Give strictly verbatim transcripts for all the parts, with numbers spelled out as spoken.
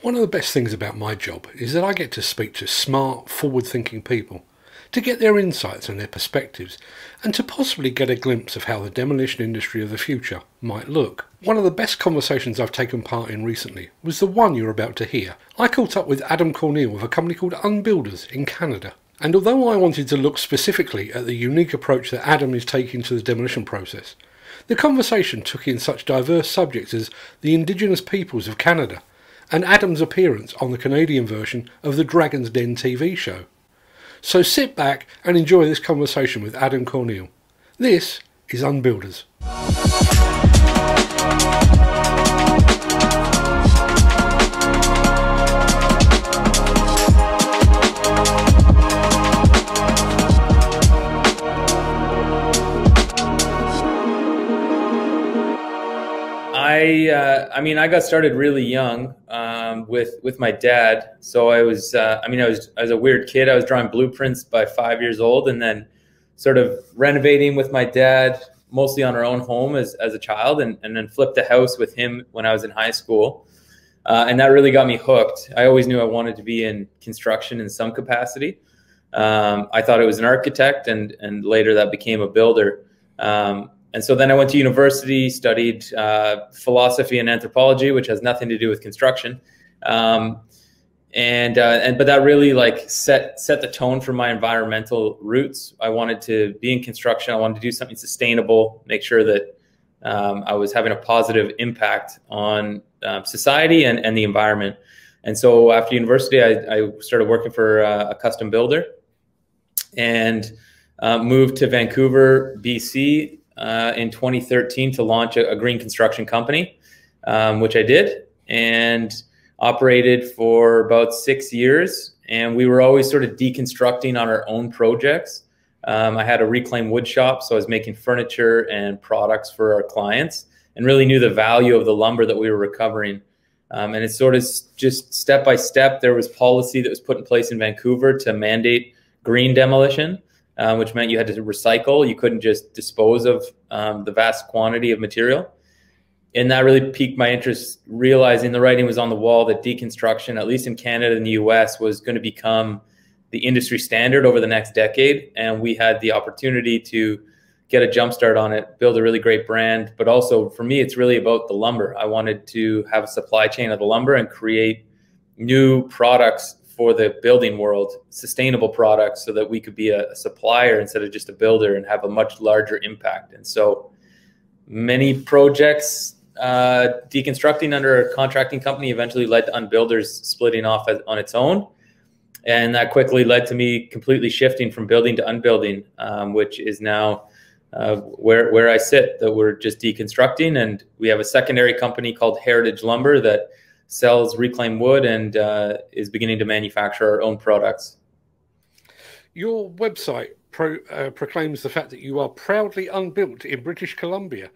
One of the best things about my job is that I get to speak to smart, forward-thinking people, to get their insights and their perspectives, and to possibly get a glimpse of how the demolition industry of the future might look. One of the best conversations I've taken part in recently was the one you're about to hear. I caught up with Adam Corneil of a company called Unbuilders in Canada, and although I wanted to look specifically at the unique approach that Adam is taking to the demolition process, the conversation took in such diverse subjects as the indigenous peoples of Canada, and Adam's appearance on the Canadian version of the Dragon's Den T V show. So sit back and enjoy this conversation with Adam Corneil. This is Unbuilders. I, uh, I mean, I got started really young um, with with my dad. So I was, uh, I mean, I was I was a weird kid. I was drawing blueprints by five years old, and then sort of renovating with my dad, mostly on our own home as as a child, and and then flipped a house with him when I was in high school, uh, and that really got me hooked. I always knew I wanted to be in construction in some capacity. Um, I thought it was an architect, and and later that became a builder. Um, And so then I went to university, studied uh, philosophy and anthropology, which has nothing to do with construction. Um, and uh, and but that really like set set the tone for my environmental roots. I wanted to be in construction. I wanted to do something sustainable, make sure that um, I was having a positive impact on um, society and, and the environment. And so after university, I, I started working for uh, a custom builder and uh, moved to Vancouver, B C, Uh, in twenty thirteen to launch a, a green construction company, um, which I did and operated for about six years. And we were always sort of deconstructing on our own projects. Um, I had a reclaimed wood shop, so I was making furniture and products for our clients and really knew the value of the lumber that we were recovering. Um, and it's sort of just step by step. There was policy that was put in place in Vancouver to mandate green demolition. Uh, which meant you had to recycle. You couldn't just dispose of um, the vast quantity of material. And that really piqued my interest, realizing the writing was on the wall that deconstruction, at least in Canada and the U S, was going to become the industry standard over the next decade. And we had the opportunity to get a jump start on it, build a really great brand. But also for me, it's really about the lumber. I wanted to have a supply chain of the lumber and create new products for the building world, sustainable products, so that we could be a supplier instead of just a builder and have a much larger impact. And so many projects uh, deconstructing under a contracting company eventually led to Unbuilders splitting off as, on its own. And that quickly led to me completely shifting from building to unbuilding, um, which is now uh, where, where I sit, that we're just deconstructing. And we have a secondary company called Heritage Lumber that sells reclaimed wood and uh, is beginning to manufacture our own products. Your website pro, uh, proclaims the fact that you are proudly unbuilt in British Columbia.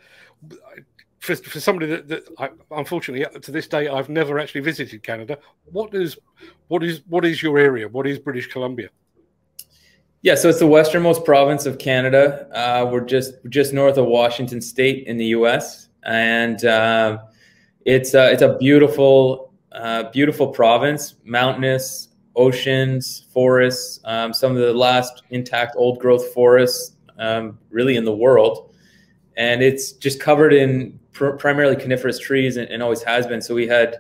For, for somebody that, that I, unfortunately up to this day I've never actually visited Canada, what is what is what is your area? What is British Columbia? Yeah, so it's the westernmost province of Canada. Uh, we're just just north of Washington State in the U S and. Uh, It's a, it's a beautiful, uh, beautiful province, mountainous, oceans, forests, um, some of the last intact old growth forests um, really in the world. And it's just covered in pr primarily coniferous trees and, and always has been. So we had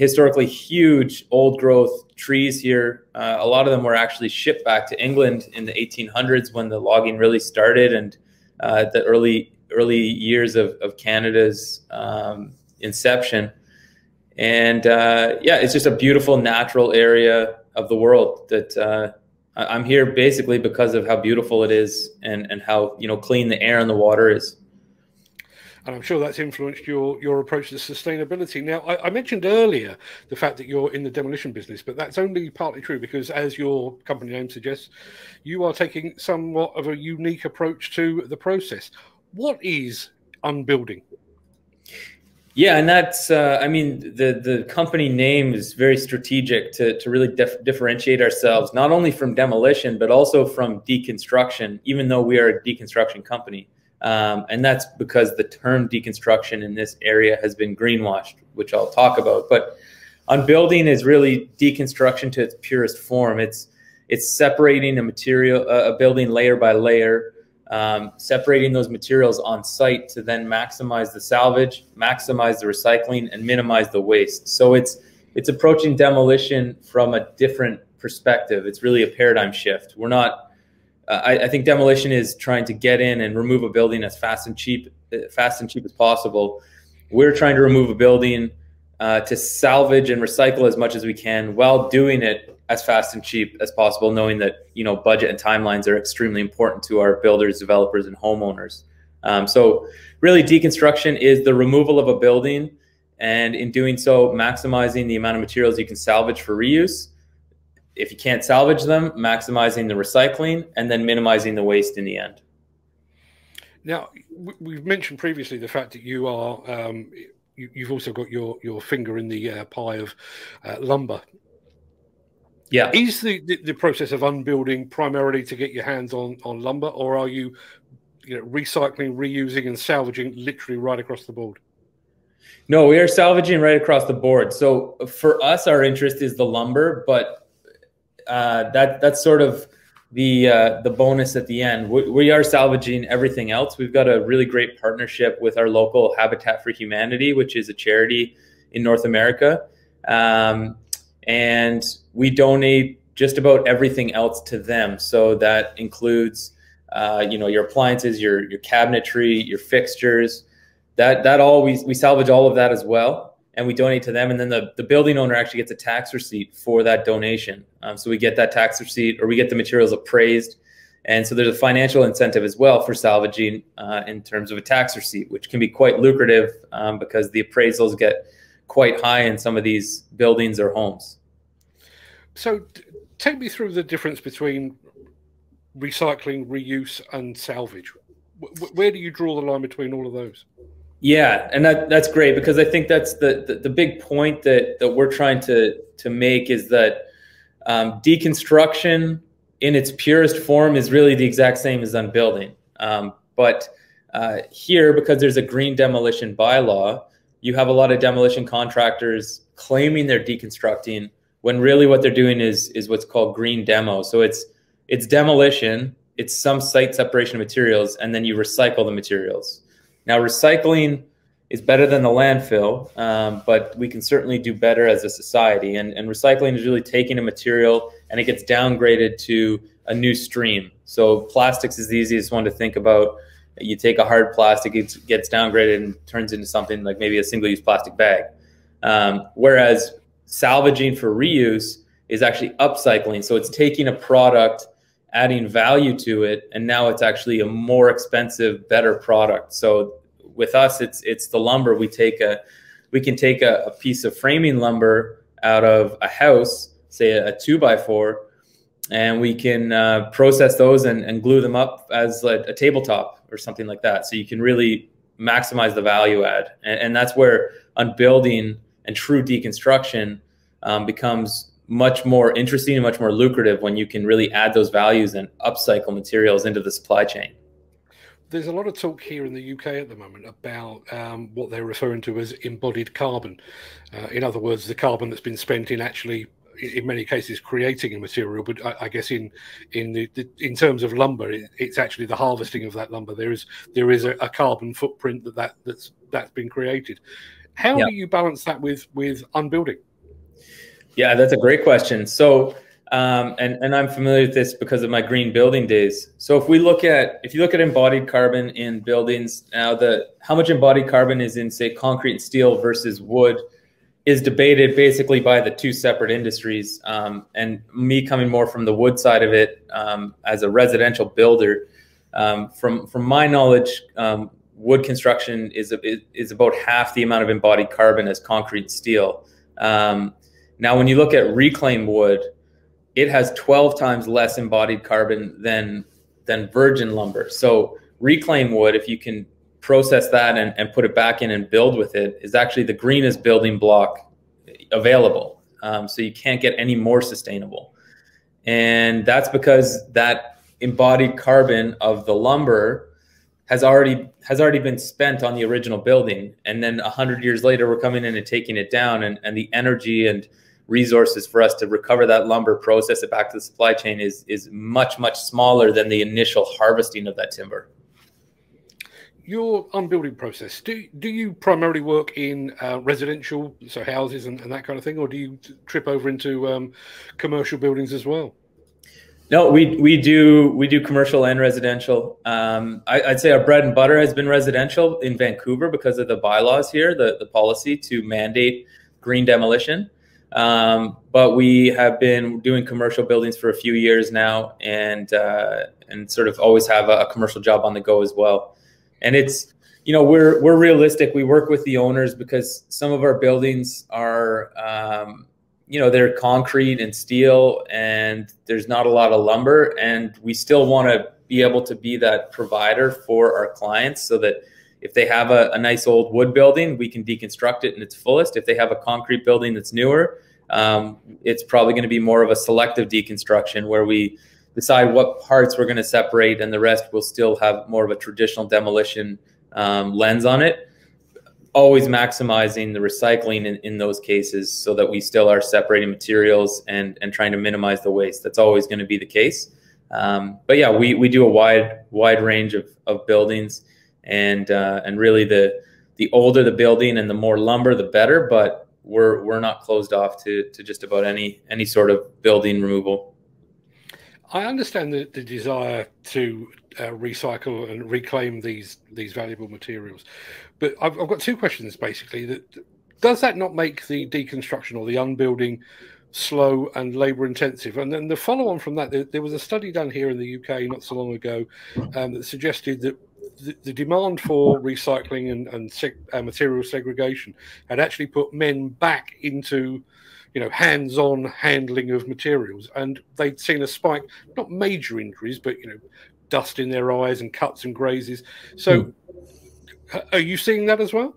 historically huge old growth trees here. Uh, a lot of them were actually shipped back to England in the eighteen hundreds when the logging really started and uh, the early, early years of, of Canada's um, inception. And uh, yeah, it's just a beautiful natural area of the world that uh, I'm here basically because of how beautiful it is and, and how, you know, clean the air and the water is. And I'm sure that's influenced your, your approach to sustainability. Now, I, I mentioned earlier the fact that you're in the demolition business, but that's only partly true because, as your company name suggests, you are taking somewhat of a unique approach to the process. What is unbuilding? Yeah, and that's, uh, I mean, the, the company name is very strategic to, to really dif differentiate ourselves, not only from demolition, but also from deconstruction, even though we are a deconstruction company. Um, and that's because the term deconstruction in this area has been greenwashed, which I'll talk about. But Unbuilding is really deconstruction to its purest form. It's it's separating a material, a building layer by layer, um, separating those materials on site to then maximize the salvage, maximize the recycling, and minimize the waste. So it's it's approaching demolition from a different perspective. It's really a paradigm shift. We're not. Uh, I, I think demolition is trying to get in and remove a building as fast and cheap, fast and cheap as possible. We're trying to remove a building uh, to salvage and recycle as much as we can while doing it as fast and cheap as possible, knowing that, you know, budget and timelines are extremely important to our builders, developers, and homeowners. Um, so really, deconstruction is the removal of a building, and in doing so, maximizing the amount of materials you can salvage for reuse. If you can't salvage them, maximizing the recycling, and then minimizing the waste in the end. Now, we've mentioned previously the fact that you are, um, you, you've also got your, your finger in the uh, pie of uh, lumber. Yeah. Is the, the, the process of unbuilding primarily to get your hands on, on lumber, or are you, you know, recycling, reusing, and salvaging literally right across the board? No, we are salvaging right across the board. So for us, our interest is the lumber, but Uh, that that's sort of the uh, the bonus at the end. We, we are salvaging everything else. We've got a really great partnership with our local Habitat for Humanity, which is a charity in North America, um, and we donate just about everything else to them. So that includes, uh, you know, your appliances, your your cabinetry, your fixtures. That that all we we salvage all of that as well. And we donate to them, and then the, the building owner actually gets a tax receipt for that donation. Um, so we get that tax receipt, or we get the materials appraised. And so there's a financial incentive as well for salvaging uh, in terms of a tax receipt, which can be quite lucrative um, because the appraisals get quite high in some of these buildings or homes. So take me through the difference between recycling, reuse, and salvage. W where do you draw the line between all of those? Yeah, and that, that's great, because I think that's the, the, the big point that, that we're trying to, to make is that um, deconstruction in its purest form is really the exact same as unbuilding. Um, but uh, here, because there's a green demolition bylaw, you have a lot of demolition contractors claiming they're deconstructing when really what they're doing is, is what's called green demo. So it's, it's demolition, it's some site separation of materials, and then you recycle the materials. Now, recycling is better than the landfill, um, but we can certainly do better as a society. And, and recycling is really taking a material and it gets downgraded to a new stream. So plastics is the easiest one to think about. You take a hard plastic, it gets downgraded and turns into something like maybe a single-use plastic bag. Um, whereas salvaging for reuse is actually upcycling. So it's taking a product, adding value to it, and now it's actually a more expensive, better product. So with us, it's it's the lumber. We take a, we can take a, a piece of framing lumber out of a house, say a, a two by four, and we can uh, process those and, and glue them up as a, a tabletop or something like that. So you can really maximize the value add, and, and that's where unbuilding and true deconstruction um, becomes much more interesting and much more lucrative, when you can really add those values and upcycle materials into the supply chain. There's a lot of talk here in the U K at the moment about um, what they're referring to as embodied carbon. Uh, in other words, the carbon that's been spent in actually, in many cases, creating a material. But I, I guess in in the, the in terms of lumber, it, it's actually the harvesting of that lumber. There is there is a, a carbon footprint that, that that's that's been created. How yeah. do you balance that with with unbuilding? Yeah, that's a great question. So, um, and, and I'm familiar with this because of my green building days. So if we look at, if you look at embodied carbon in buildings, now the, how much embodied carbon is in, say, concrete and steel versus wood is debated basically by the two separate industries. Um, and me coming more from the wood side of it, um, as a residential builder, um, from, from my knowledge, um, wood construction is, a, is about half the amount of embodied carbon as concrete and steel. Um, Now, when you look at reclaimed wood, it has twelve times less embodied carbon than than virgin lumber. So reclaimed wood, if you can process that and, and put it back in and build with it, is actually the greenest building block available. Um, so you can't get any more sustainable. And that's because that embodied carbon of the lumber has already has already been spent on the original building, and then a hundred years later we're coming in and taking it down, and, and the energy and resources for us to recover that lumber, process it back to the supply chain is is much much smaller than the initial harvesting of that timber. Your unbuilding process, do do you primarily work in uh, residential, so houses and, and that kind of thing, or do you trip over into um, commercial buildings as well? No, we we do we do commercial and residential. Um, I, I'd say our bread and butter has been residential in Vancouver because of the bylaws here, the the policy to mandate green demolition. Um, but we have been doing commercial buildings for a few years now, and uh, and sort of always have a, a commercial job on the go as well. And it's, you know, we're we're realistic. We work with the owners because some of our buildings are. Um, you know, they're concrete and steel and there's not a lot of lumber, and we still want to be able to be that provider for our clients so that if they have a, a nice old wood building, we can deconstruct it in its fullest. If they have a concrete building that's newer, um, it's probably going to be more of a selective deconstruction where we decide what parts we're going to separate, and the rest will still have more of a traditional demolition um, lens on it. Always maximizing the recycling in, in those cases so that we still are separating materials and, and trying to minimize the waste. That's always going to be the case. Um, but yeah, we, we do a wide, wide range of, of buildings, and, uh, and really the, the older the building and the more lumber, the better, but we're, we're not closed off to, to just about any, any sort of building removal. I understand the, the desire to Uh, recycle and reclaim these these valuable materials, but I've, I've got two questions basically. That does that not make the deconstruction or the unbuilding slow and labor intensive? And then the follow on from that, there, there was a study done here in the U K not so long ago um, that suggested that the, the demand for recycling and, and seg uh, material segregation had actually put men back into, you know, hands-on handling of materials, and they'd seen a spike, not major injuries, but, you know, dust in their eyes and cuts and grazes. So are you seeing that as well?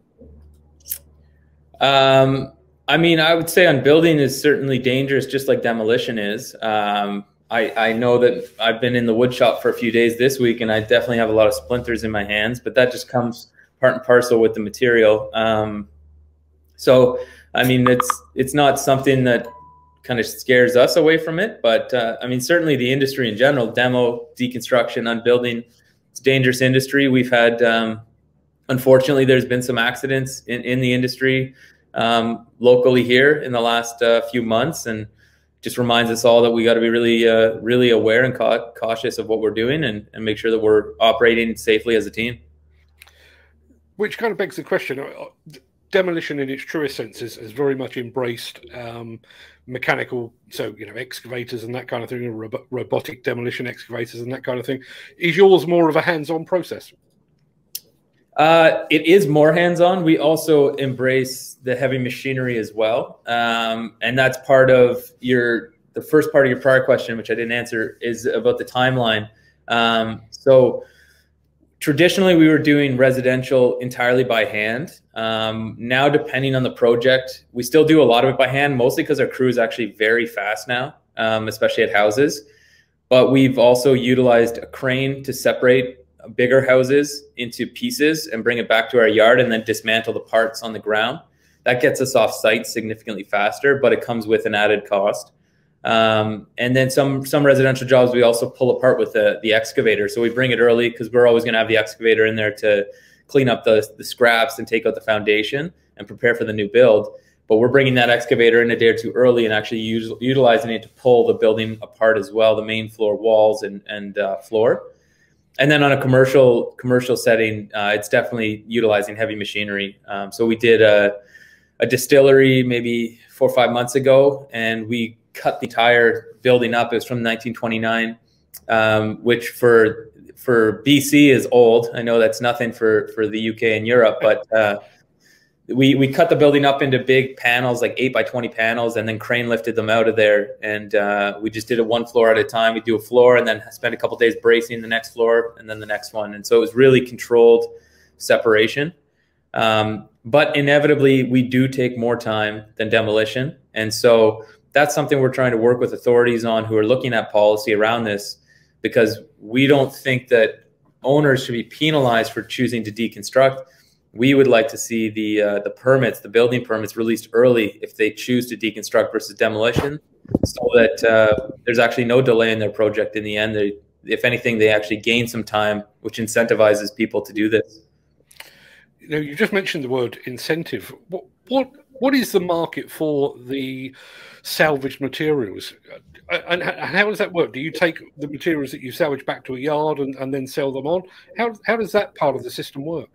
Um, I mean, I would say unbuilding is certainly dangerous, just like demolition is. Um, I, I know that I've been in the wood shop for a few days this week, and I definitely have a lot of splinters in my hands, but that just comes part and parcel with the material. Um, so, I mean, it's, it's not something that kind of scares us away from it, but uh, I mean, certainly the industry in general, demo, deconstruction, unbuilding, it's a dangerous industry. We've had, um, unfortunately, there's been some accidents in, in the industry um, locally here in the last uh, few months, and just reminds us all that we got to be really, uh, really aware and ca cautious of what we're doing, and, and make sure that we're operating safely as a team. Which kind of begs the question. Demolition in its truest sense has very much embraced um, mechanical, so, you know, excavators and that kind of thing, ro robotic demolition excavators and that kind of thing. Is yours more of a hands-on process? Uh, it is more hands-on. We also embrace the heavy machinery as well. Um, and that's part of your, the first part of your prior question, which I didn't answer, is about the timeline. Um, so traditionally, we were doing residential entirely by hand. Um, now, depending on the project, we still do a lot of it by hand, mostly because our crew is actually very fast now, um, especially at houses. But we've also utilized a crane to separate bigger houses into pieces and bring it back to our yard, and then dismantle the parts on the ground. That gets us off site significantly faster, but it comes with an added cost. Um, and then some, some residential jobs, we also pull apart with the, the excavator. So we bring it early because we're always going to have the excavator in there to clean up the, the scraps and take out the foundation and prepare for the new build. But we're bringing that excavator in a day or two early and actually use, utilizing it to pull the building apart as well, the main floor walls and, and uh, floor. And then on a commercial, commercial setting, uh, it's definitely utilizing heavy machinery. Um, so we did a, a distillery maybe four or five months ago, and we cut the entire building up. It was from nineteen twenty-nine, um, which for for B C is old. I know that's nothing for for the U K and Europe, but uh, we we cut the building up into big panels, like eight by twenty panels, and then crane lifted them out of there. And uh, we just did it one floor at a time. We do a floor and then spend a couple days bracing the next floor and then the next one. And so it was really controlled separation. Um, but inevitably, we do take more time than demolition, and so that's something we're trying to work with authorities on who are looking at policy around this, because we don't think that owners should be penalized for choosing to deconstruct. We would like to see the uh, the permits, the building permits, released early if they choose to deconstruct versus demolition, so that uh, there's actually no delay in their project in the end. They, if anything, they actually gain some time, which incentivizes people to do this. You know, you just mentioned the word incentive. What what what is the market for the salvaged materials, and how does that work? Do you take the materials that you salvage back to a yard and, and then sell them on? How how does that part of the system work?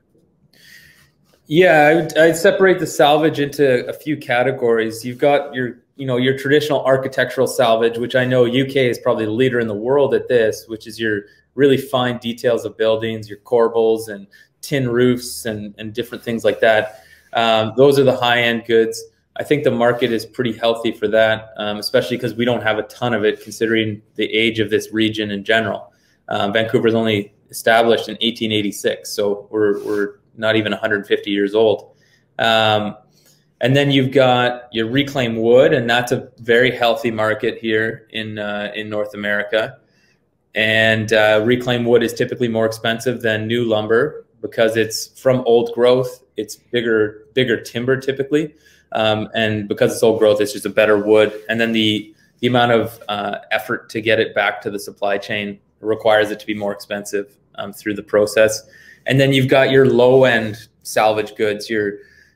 Yeah, I would, I'd separate the salvage into a few categories. You've got your, you know, your traditional architectural salvage, which I know U K is probably the leader in the world at this, which is your really fine details of buildings, your corbels and tin roofs and, and different things like that. Um, those are the high-end goods. I think the market is pretty healthy for that, um, especially because we don't have a ton of it considering the age of this region in general. Um, Vancouver's only established in eighteen eighty-six, so we're, we're not even one hundred fifty years old. Um, and then you've got your reclaimed wood, and that's a very healthy market here in, uh, in North America. And uh, reclaimed wood is typically more expensive than new lumber because it's from old growth. It's bigger, bigger timber typically. Um, and because it's old growth, it's just a better wood. And then the, the amount of uh, effort to get it back to the supply chain requires it to be more expensive um, through the process. And then you've got your low-end salvage goods, your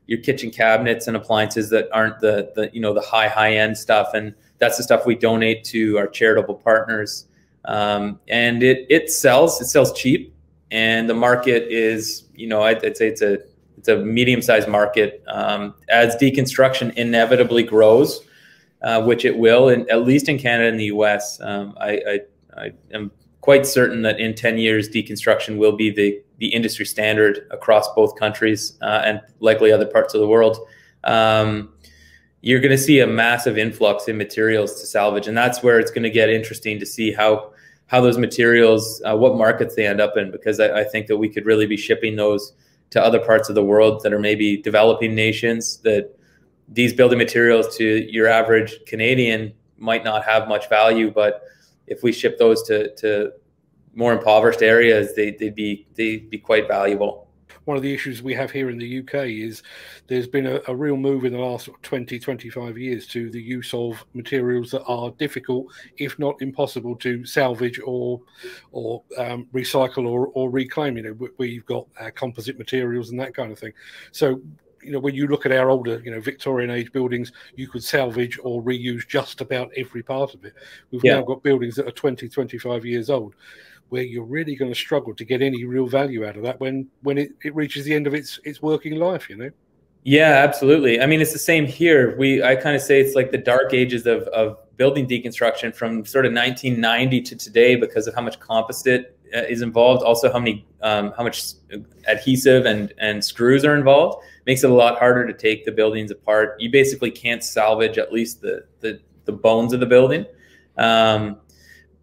your kitchen cabinets and appliances that aren't the, the you know, the high, high-end stuff. And that's the stuff we donate to our charitable partners. Um, and it, it sells. It sells cheap. And the market is, you know, I'd, I'd say it's a, it's a medium-sized market. Um, as deconstruction inevitably grows, uh, which it will, in, at least in Canada and the U S, um, I, I, I am quite certain that in ten years, deconstruction will be the the industry standard across both countries uh, and likely other parts of the world. Um, you're going to see a massive influx in materials to salvage, and that's where it's going to get interesting to see how how those materials, uh, what markets they end up in, because I, I think that we could really be shipping those to other parts of the world that are maybe developing nations, that these building materials to your average Canadian might not have much value, but if we ship those to, to more impoverished areas, they, they'd be they'd be quite valuable. One of the issues we have here in the U K is there's been a, a real move in the last twenty, twenty-five years to the use of materials that are difficult, if not impossible, to salvage or or um, recycle or, or reclaim. You know, where you've got uh, composite materials and that kind of thing. So, you know, when you look at our older, you know, Victorian age buildings, you could salvage or reuse just about every part of it. We've yeah. now got buildings that are twenty, twenty-five years old, where you're really going to struggle to get any real value out of that when when it, it reaches the end of its its working life, you know? Yeah, absolutely. I mean, it's the same here. We I kind of say it's like the dark ages of, of building deconstruction from sort of nineteen ninety to today because of how much composite is involved, also how many um, how much adhesive and, and screws are involved. Makes it a lot harder to take the buildings apart. You basically can't salvage at least the, the, the bones of the building. Um,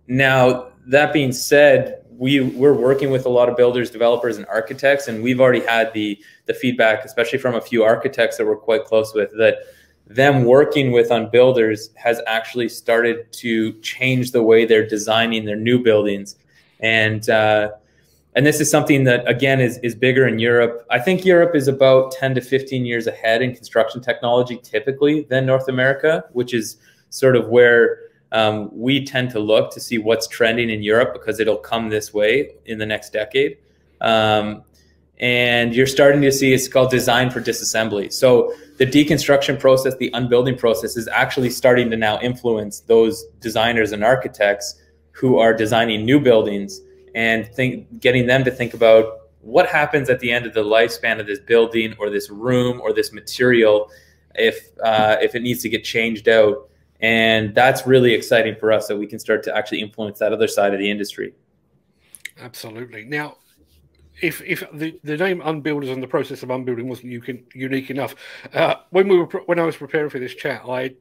now, that being said, we, we're working with a lot of builders, developers, and architects, and we've already had the, the feedback, especially from a few architects that we're quite close with, that them working with Unbuilders has actually started to change the way they're designing their new buildings. And uh, and this is something that, again, is, is bigger in Europe. I think Europe is about ten to fifteen years ahead in construction technology typically than North America, which is sort of where Um, we tend to look to see what's trending in Europe because it'll come this way in the next decade. Um, and you're starting to see, it's called design for disassembly. So the deconstruction process, the unbuilding process is actually starting to now influence those designers and architects who are designing new buildings and think, getting them to think about what happens at the end of the lifespan of this building or this room or this material if, uh, if it needs to get changed out. And that's really exciting for us that we can start to actually influence that other side of the industry. Absolutely. Now, if, if the, the name Unbuilders and the process of unbuilding wasn't unique enough, uh, when we were when I was preparing for this chat, I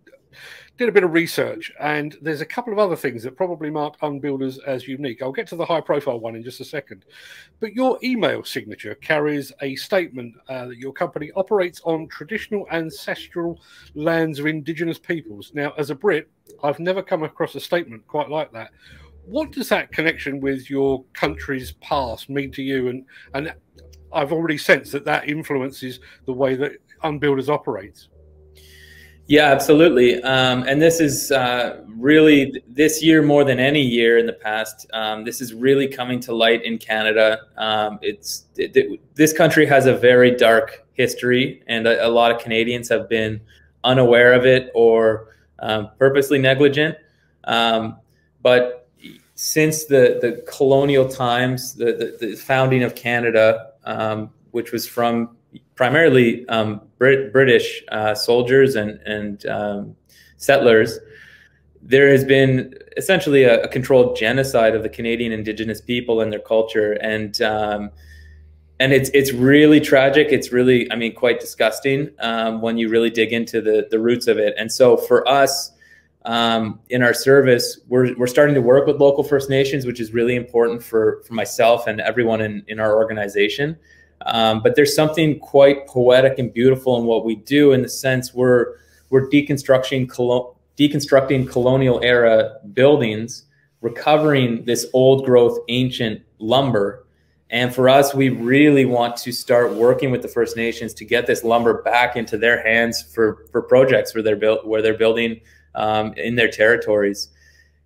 did a bit of research, and there's a couple of other things that probably mark Unbuilders as unique. I'll get to the high-profile one in just a second. But your email signature carries a statement uh, that your company operates on traditional ancestral lands of Indigenous peoples. Now, as a Brit, I've never come across a statement quite like that. what does that connection with your country's past mean to you? And and I've already sensed that that influences the way that Unbuilders operates. Yeah, absolutely. Um, and this is uh, really this year more than any year in the past. Um, this is really coming to light in Canada. Um, it's it, it, this country has a very dark history, and a, a lot of Canadians have been unaware of it or um, purposely negligent. Um, but since the, the colonial times, the, the, the founding of Canada, um, which was from primarily um, Brit British uh, soldiers and, and um, settlers, there has been essentially a, a controlled genocide of the Canadian Indigenous people and their culture. And um, and it's it's really tragic. It's really, I mean, quite disgusting um, when you really dig into the, the roots of it. And so for us, um, in our service, we're, we're starting to work with local First Nations, which is really important for, for myself and everyone in, in our organization. Um, but there's something quite poetic and beautiful in what we do, in the sense we're we're deconstructing colo deconstructing colonial era buildings, recovering this old growth ancient lumber. And for us, we really want to start working with the First Nations to get this lumber back into their hands for for projects where they're built where they're building um, in their territories.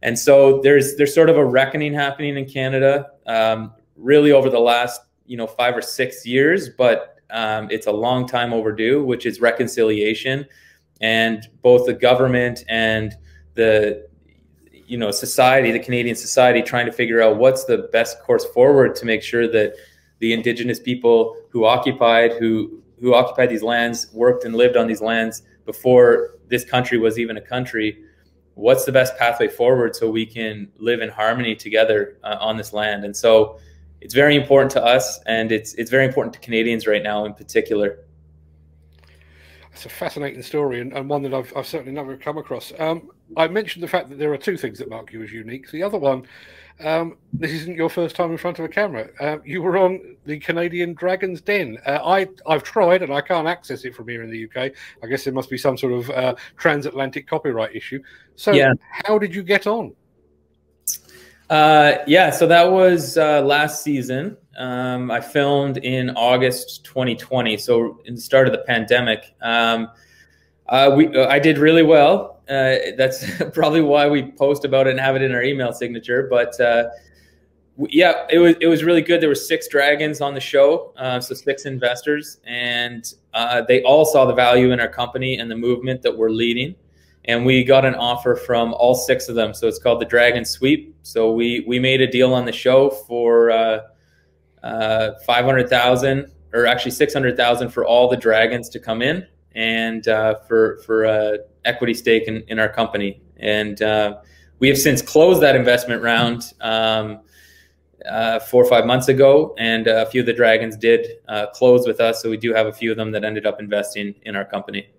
And so there's there's sort of a reckoning happening in Canada, um, really over the last, you know, five or six years, but um, it's a long time overdue, which is reconciliation. And both the government and the, you know, society, the Canadian society, trying to figure out what's the best course forward to make sure that the Indigenous people who occupied, who, who occupied these lands, worked and lived on these lands before this country was even a country, what's the best pathway forward so we can live in harmony together uh, on this land. And so it's very important to us, and it's it's very important to Canadians right now in particular. That's a fascinating story, and, and one that I've, I've certainly never come across. Um, I mentioned the fact that there are two things that mark you as unique. The other one, um, this isn't your first time in front of a camera. Uh, you were on the Canadian Dragon's Den. Uh, I, I've tried, and I can't access it from here in the U K. I guess there must be some sort of uh, transatlantic copyright issue. So yeah. How did you get on? Uh, yeah, so that was uh, last season. Um, I filmed in August twenty twenty, so in the start of the pandemic. Um, uh, we, I did really well. Uh, that's probably why we post about it and have it in our email signature. But uh, yeah, it was it was really good. There were six dragons on the show, uh, so six investors, and uh, they all saw the value in our company and the movement that we're leading. And we got an offer from all six of them. So it's called the Dragon Sweep. So we we made a deal on the show for uh, uh, five hundred thousand, or actually six hundred thousand, for all the dragons to come in, and uh, for for uh, equity stake in, in our company. And uh, we have since closed that investment round um, uh, four or five months ago, and a few of the dragons did uh, close with us. So we do have a few of them that ended up investing in our company.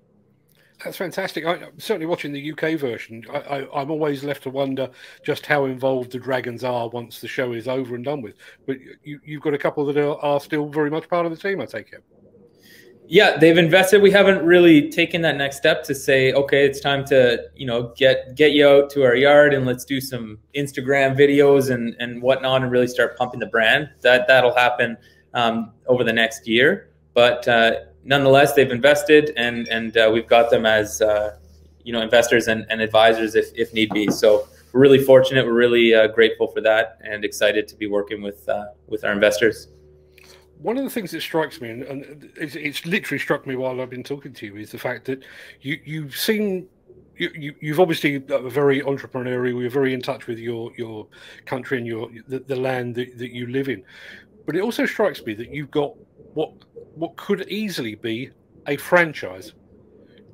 That's fantastic. I, certainly watching the U K version, I, I, I'm always left to wonder just how involved the dragons are once the show is over and done with. But you, you've got a couple that are, are still very much part of the team, I take it. Yeah, they've invested. We haven't really taken that next step to say, okay, it's time to, you know, get get you out to our yard and let's do some Instagram videos and, and whatnot and really start pumping the brand. That, that'll happen um, over the next year. But uh, nonetheless, they've invested, and and uh, we've got them as uh, you know, investors and, and advisors if, if need be. So we're really fortunate. We're really uh, grateful for that, and excited to be working with uh, with our investors. One of the things that strikes me, and it's, it's literally struck me while I've been talking to you, is the fact that you you've seen. You, you, you've obviously are very entrepreneurial. You're very in touch with your your country and your the, the land that, that you live in. But it also strikes me that you've got what what could easily be a franchise.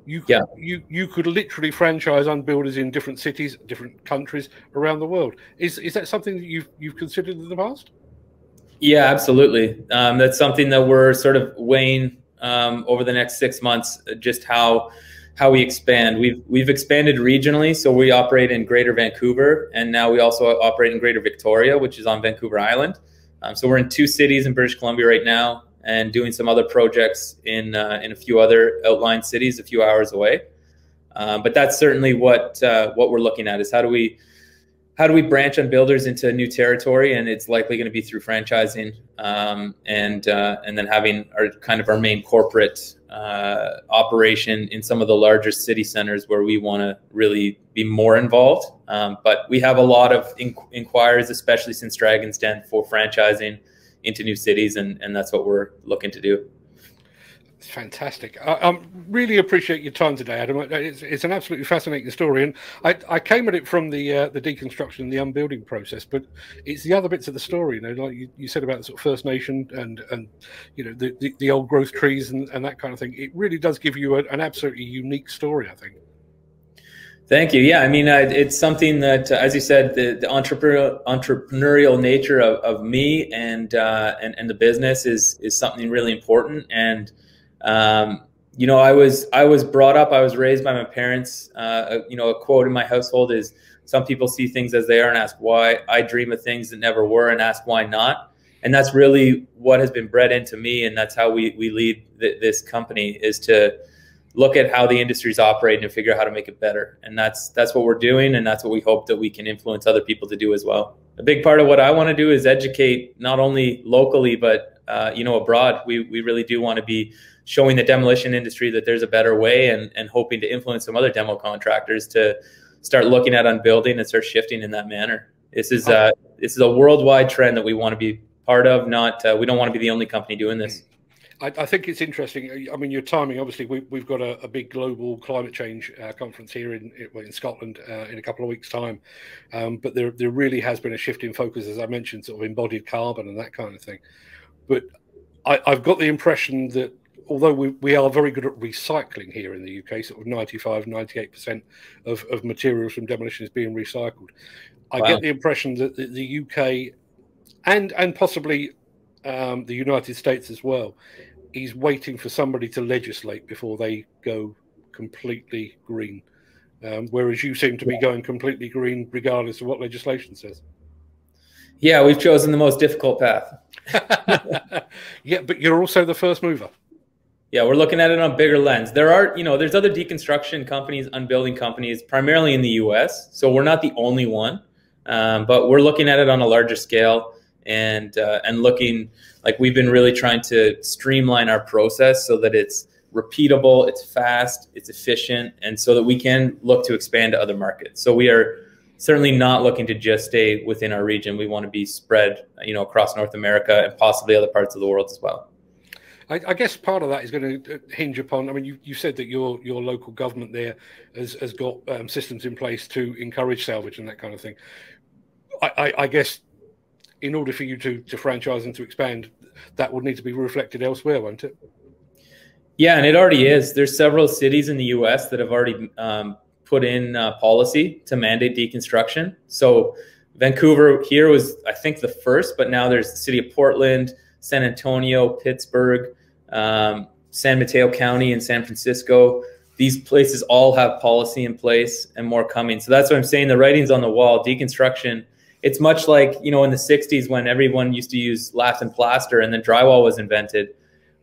You could, yeah. you you could literally franchise Unbuilders in different cities, different countries around the world. Is is that something that you've you've considered in the past? Yeah, absolutely. Um, that's something that we're sort of weighing um, over the next six months. Just how. How we expand. We've we've expanded regionally, so we operate in Greater Vancouver, and now we also operate in Greater Victoria, which is on Vancouver Island. Um, so we're in two cities in British Columbia right now, and doing some other projects in uh, in a few other outlying cities, a few hours away. Um, but that's certainly what uh, what we're looking at, is how do we how do we branch Unbuilders into new territory? And it's likely going to be through franchising, um, and uh, and then having our kind of our main corporate uh, operation in some of the larger city centers where we want to really be more involved. Um, but we have a lot of inqu inquiries, especially since Dragon's Den, for franchising into new cities, and and that's what we're looking to do. Fantastic. I um, really appreciate your time today, Adam. It's, it's an absolutely fascinating story, and I, I came at it from the uh, the deconstruction and the unbuilding process, but it's the other bits of the story, you know, like you, you said about the sort of First Nation and and you know the the, the old growth trees and, and that kind of thing. It really does give you a, an absolutely unique story, I think. Thank you. Yeah, I mean, I, it's something that, uh, as you said, the, the entrepreneurial entrepreneurial nature of, of me and uh, and and the business is is something really important. And Um, you know, I was, I was brought up, I was raised by my parents. Uh, you know, a quote in my household is, some people see things as they are and ask why. I dream of things that never were and ask why not. And that's really what has been bred into me. And that's how we, we lead th this company, is to look at how the industries operate and figure out how to make it better. And that's, that's what we're doing. And that's what we hope that we can influence other people to do as well. A big part of what I want to do is educate, not only locally, but, uh, you know, abroad. We, we really do want to be showing the demolition industry that there's a better way, and, and hoping to influence some other demo contractors to start looking at unbuilding and start shifting in that manner. This is uh, this is a worldwide trend that we want to be part of. Not uh, we don't want to be the only company doing this. I, I think it's interesting. I mean, your timing, obviously, we, we've got a, a big global climate change uh, conference here in, in Scotland uh, in a couple of weeks' time. Um, but there, there really has been a shift in focus, as I mentioned, sort of embodied carbon and that kind of thing. But I, I've got the impression that, although we, we are very good at recycling here in the U K, sort of ninety-five, ninety-eight percent of, of materials from demolition is being recycled. I wow. get the impression that the, the U K and, and possibly um, the United States as well is waiting for somebody to legislate before they go completely green, um, whereas you seem to be going completely green regardless of what legislation says. Yeah, we've chosen the most difficult path. Yeah, but you're also the first mover. Yeah, we're looking at it on a bigger lens. There are, you know, there's other deconstruction companies, unbuilding companies, primarily in the U S. So we're not the only one, um, but we're looking at it on a larger scale, and uh, and looking, like, we've been really trying to streamline our process so that it's repeatable, it's fast, it's efficient, and so that we can look to expand to other markets. So we are certainly not looking to just stay within our region. We want to be spread, you know, across North America and possibly other parts of the world as well. I, I guess part of that is going to hinge upon, I mean, you, you said that your your local government there has, has got um, systems in place to encourage salvage and that kind of thing. I, I, I guess in order for you to, to franchise and to expand, that would need to be reflected elsewhere, won't it? Yeah, and it already is. There's several cities in the U S that have already um, put in uh, policy to mandate deconstruction. So Vancouver here was, I think, the first, but now there's the city of Portland, San Antonio, Pittsburgh, um, San Mateo County, and San Francisco. These places all have policy in place, and more coming. So that's what I'm saying. The writing's on the wall. Deconstruction, it's much like, you know, in the sixties when everyone used to use lath and plaster, and then drywall was invented.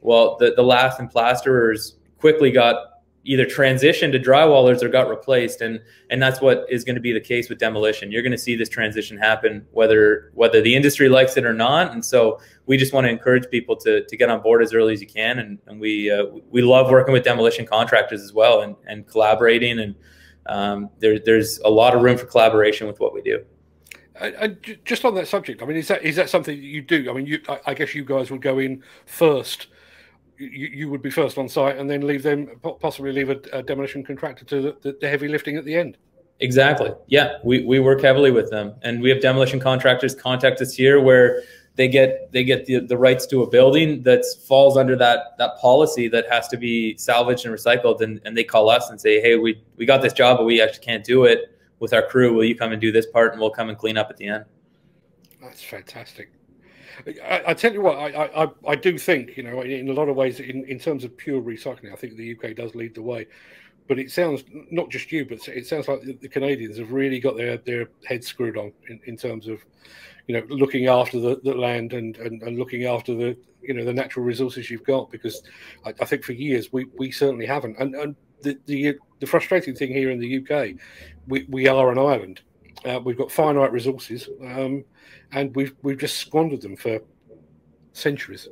Well, the, the lath and plasterers quickly got either transitioned to drywallers or got replaced. And, and that's what is going to be the case with demolition. You're going to see this transition happen, whether, whether the industry likes it or not. And so we just want to encourage people to, to get on board as early as you can. And, and we, uh, we love working with demolition contractors as well, and, and collaborating. And um, there, there's a lot of room for collaboration with what we do. And just on that subject, I mean, is that, is that something that you do? I mean, you, I guess you guys would go in first. You, you would be first on site, and then leave them, possibly leave a, a demolition contractor to the, the, the heavy lifting at the end. Exactly. Yeah, we, we work heavily with them, and we have demolition contractors contact us here where they get they get the, the rights to a building that falls under that that policy that has to be salvaged and recycled, and, and they call us and say, hey, we we got this job, but we actually can't do it with our crew. Will you come and do this part, and we'll come and clean up at the end? That's fantastic. I, I tell you what, I, I I do think, you know, in a lot of ways, in, in terms of pure recycling, I think the U K does lead the way. But it sounds, not just you, but it sounds like the Canadians have really got their, their heads screwed on in, in terms of, you know, looking after the, the land and, and, and looking after the, you know, the natural resources you've got. Because I, I think for years, we, we certainly haven't. And, and the, the, the frustrating thing here in the U K, we, we are an island. Uh, we've got finite resources, um, and we've we've just squandered them for centuries.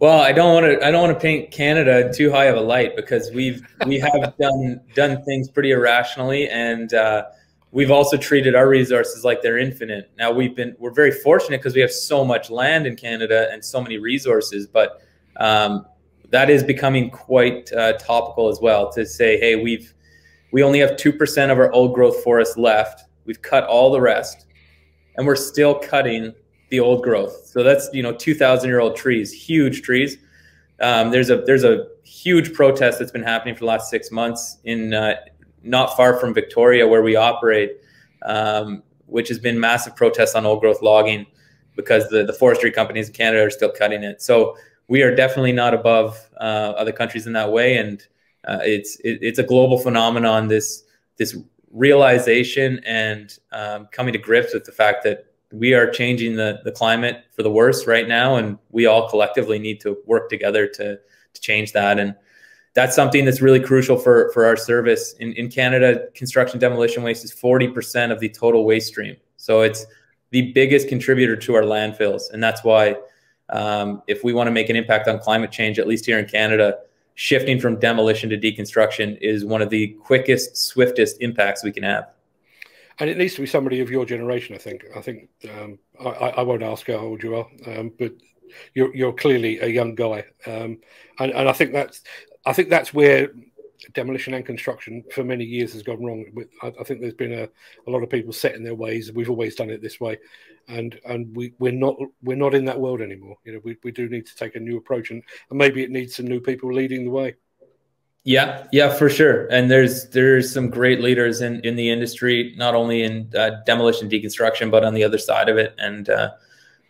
Well, I don't want to I don't want to paint Canada in too high of a light, because we've we have done done things pretty irrationally, and uh, we've also treated our resources like they're infinite. Now we've been we're very fortunate because we have so much land in Canada and so many resources, but um, that is becoming quite uh, topical as well, to say, hey, we've we only have two percent of our old growth forest left. We've cut all the rest, and we're still cutting the old growth. So that's, you know, two thousand year old trees, huge trees. Um, there's a there's a huge protest that's been happening for the last six months in uh, not far from Victoria, where we operate, um, which has been massive protests on old growth logging, because the the forestry companies in Canada are still cutting it. So we are definitely not above uh, other countries in that way, and uh, it's it, it's a global phenomenon. This this. realization and um, coming to grips with the fact that we are changing the, the climate for the worse right now, and we all collectively need to work together to, to change that. And that's something that's really crucial for, for our service. In, in Canada, construction demolition waste is forty percent of the total waste stream. So it's the biggest contributor to our landfills. And that's why um, if we want to make an impact on climate change, at least here in Canada, shifting from demolition to deconstruction is one of the quickest, swiftest impacts we can have. And it needs to be somebody of your generation, I think. I think um, I, I won't ask how old you are, um, but you're, you're clearly a young guy, um, and, and I think that's I think that's where demolition and construction for many years has gone wrong. I, I think there's been a, a lot of people set in their ways. We've always done it this way, and and we we're not we're not in that world anymore. You know, we we do need to take a new approach, and, and maybe it needs some new people leading the way. Yeah, yeah, for sure. And there's there's some great leaders in in the industry, not only in uh, demolition deconstruction, but on the other side of it. And uh,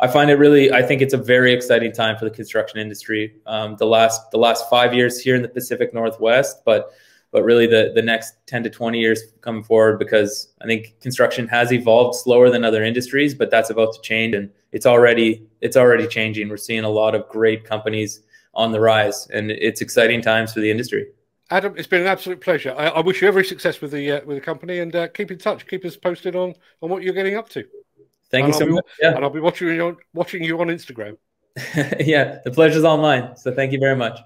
I find it really I think it's a very exciting time for the construction industry. Um, the last the last five years here in the Pacific Northwest, but but really the the next ten to twenty years coming forward, because I think construction has evolved slower than other industries, but that's about to change, and it's already it's already changing. We're seeing a lot of great companies on the rise, and it's exciting times for the industry. Adam, it's been an absolute pleasure. I, I wish you every success with the uh, with the company, and uh, keep in touch. Keep us posted on on what you're getting up to. Thank and you so I'll much. Be, yeah. And I'll be watching you on, watching you on Instagram. Yeah, the pleasure's all mine. So thank you very much.